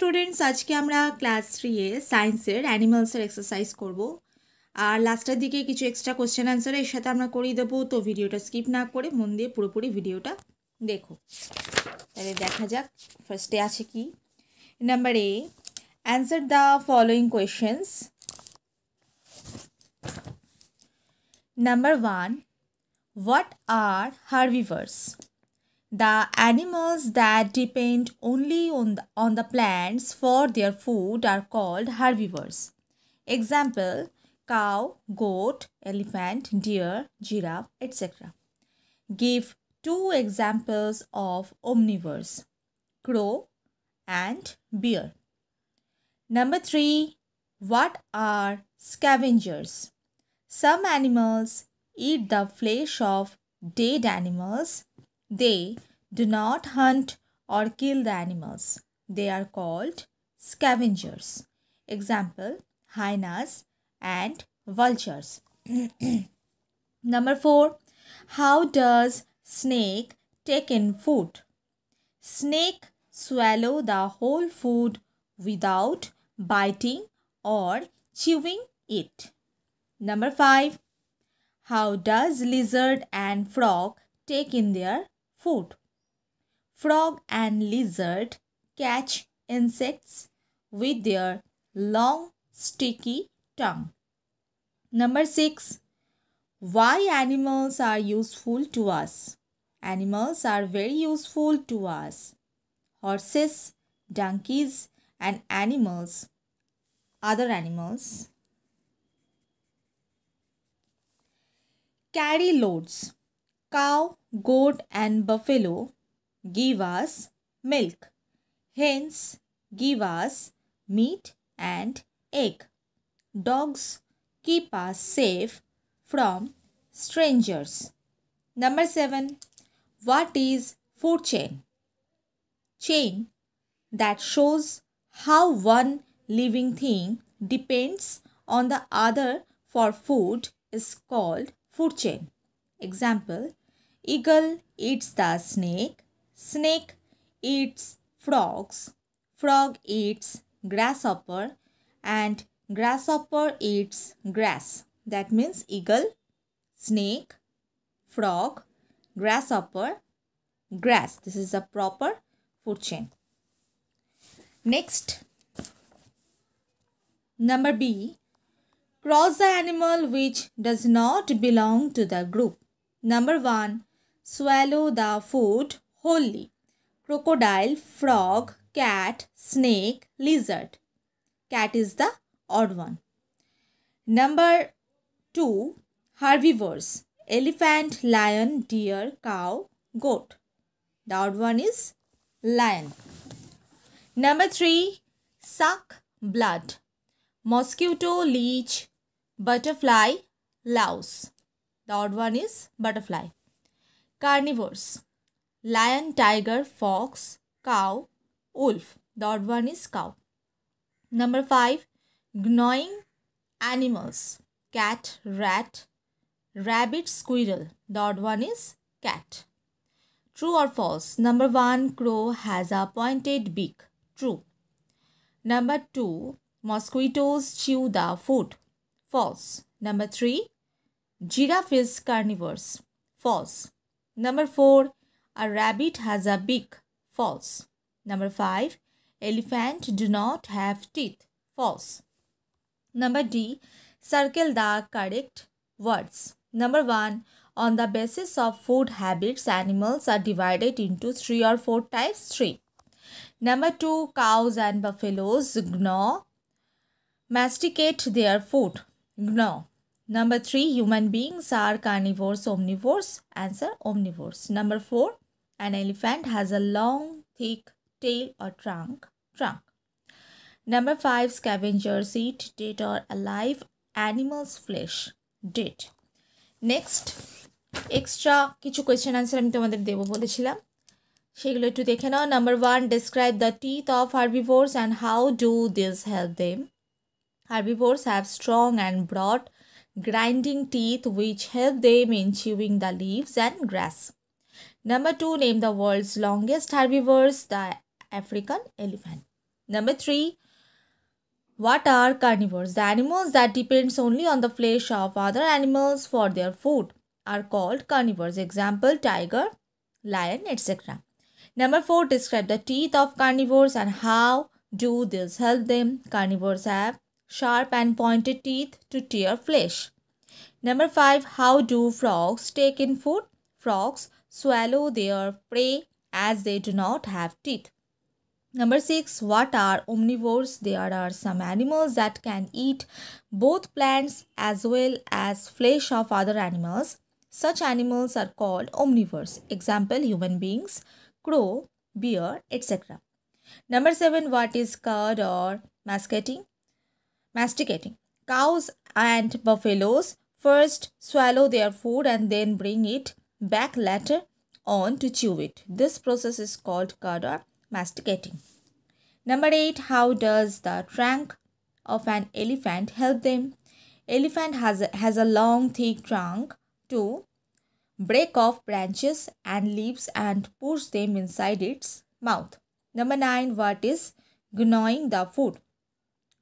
Students आज के class three साइंसर एनिमल्सर एक्सरसाइज करब और लास्टर दिके किछु एक्सट्रा क्वेश्चन आंसर एर साथे आमरा करिए देबो। तो भिडियोटा स्किप ना करे मन दिए पुरोपुरी भिडियोटा देखो। ताहले देखा जाक फार्स्टे आछे कि नम्बर ए answer the following questions. Number one what are herbivores? The animals that depend only on the plants for their food are called herbivores. Example: cow, goat, elephant, deer, giraffe, etc. Give two examples of omnivores: crow and bear. Number 3. What are scavengers? Some animals eat the flesh of dead animals. They do not hunt or kill the animals. They are called scavengers. Example: hyenas and vultures. Number 4. How does snake take in food? Snake swallow the whole food without biting or chewing it. Number 5. How does lizard and frog take in their food? Frog and lizard catch insects with their long sticky tongue. Number 6. Why animals are useful to us? Animals are very useful to us. Horses, donkeys and other animals carry loads. Cow, goat and buffalo give us milk. Hens give us meat and egg. Dogs keep us safe from strangers. Number 7. What is food chain? Chain that shows how one living thing depends on the other for food is called food chain. Example: eagle eats the snake, snake eats frogs, frog eats grasshopper, and grasshopper eats grass. That means eagle, snake, frog, grasshopper, grass. This is a proper food chain. Next, number B. Cross the animal which does not belong to the group. Number 1. Swallow the food wholly. Crocodile, frog, cat, snake, lizard. Cat is the odd one. Number 2. Herbivores. Elephant, lion, deer, cow, goat. The odd one is lion. Number 3. Suck blood. Mosquito, leech, butterfly, louse. The odd one is butterfly. Carnivores. Lion, tiger, fox, cow, wolf. The odd one is cow. Number 5. Gnawing animals. Cat, rat, rabbit, squirrel. The odd one is cat. True or false? Number 1. Crow has a pointed beak. True. Number 2. Mosquitoes chew the food. False. Number 3. Giraffe is carnivores. False. Number 4. A rabbit has a beak. False. Number 5. Elephant do not have teeth. False. Number D. Circle the correct words. Number 1. On the basis of food habits, animals are divided into 3 or 4 types. 3. Number 2. Cows and buffaloes gnaw, masticate their food. Gnaw. Number 3. Human beings are carnivores, omnivores. Answer: omnivores. Number 4. An elephant has a long, thick tail or trunk. Number 5. Scavengers eat dead or alive animals' flesh. Dead. Next, extra kichu question answer ami tomader debo bolechhilam. Sheigulo ekটু dekhe nao. Number 1. Describe the teeth of herbivores and how do these help them. Herbivores have strong and broad grinding teeth which help them in chewing the leaves and grass. Number 2. Name the world's longest herbivores. The African elephant. Number 3. What are carnivores? The animals that depends only on the flesh of other animals for their food are called carnivores. Example, tiger, lion, etc. Number 4. Describe the teeth of carnivores and how do these help them. Carnivores have sharp and pointed teeth to tear flesh. Number 5. How do frogs take in food? Frogs swallow their prey as they do not have teeth. Number 6. What are omnivores? There are some animals that can eat both plants as well as flesh of other animals. Such animals are called omnivores. Example, human beings, crow, bear, etc. Number 7. What is curd or masticating? Cows and buffaloes first swallow their food and then bring it back later on to chew it. This process is called curd or masticating. Number 8. How does the trunk of an elephant help them? Elephant has a long thick trunk to break off branches and leaves and push them inside its mouth. Number 9. What is gnawing the food?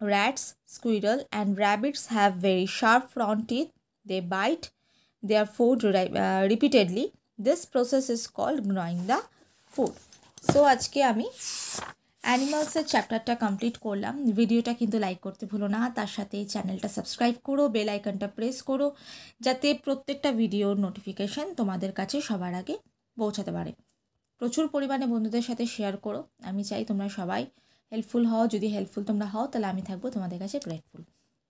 Rats, squirrel and rabbits have very sharp front teeth. They bite their food repeatedly. This process is called gnawing the food. So आज के आमी animals से chapter टा complete Kollam video टा किन्तु like करते भूलो ना तार साथे channel टा subscribe करो bell icon टा press करो जाते प्रत्येक टा video notification तुम्हादेर काछे सबार आगे पौঁছাতে পারে প্রচুর পরিমাণে বন্ধুদের সাথে share করো আমি চাই তোমরা সবাই helpful হও যদি helpful তোমরা হও তাহলে আমি থাকবো তোমাদের কাছে grateful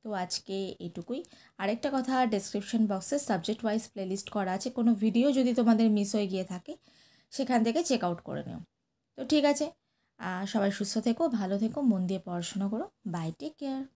তো আজকে এটুকুই আরেকটা কথা ডেসক্রিপশন বক্সে সাবজেক্ট ওয়াইজ প্লেলিস্ট করা আছে কোনো ভিডিও যদি তোমাদের মিস হয়ে গিয়ে থাকে সেখান থেকে চেক আউট করে নিও তো ঠিক আছে সবাই সুস্থ থেকো ভালো থেকো মন দিয়ে পড়াশোনা করো বাই টেক কেয়ার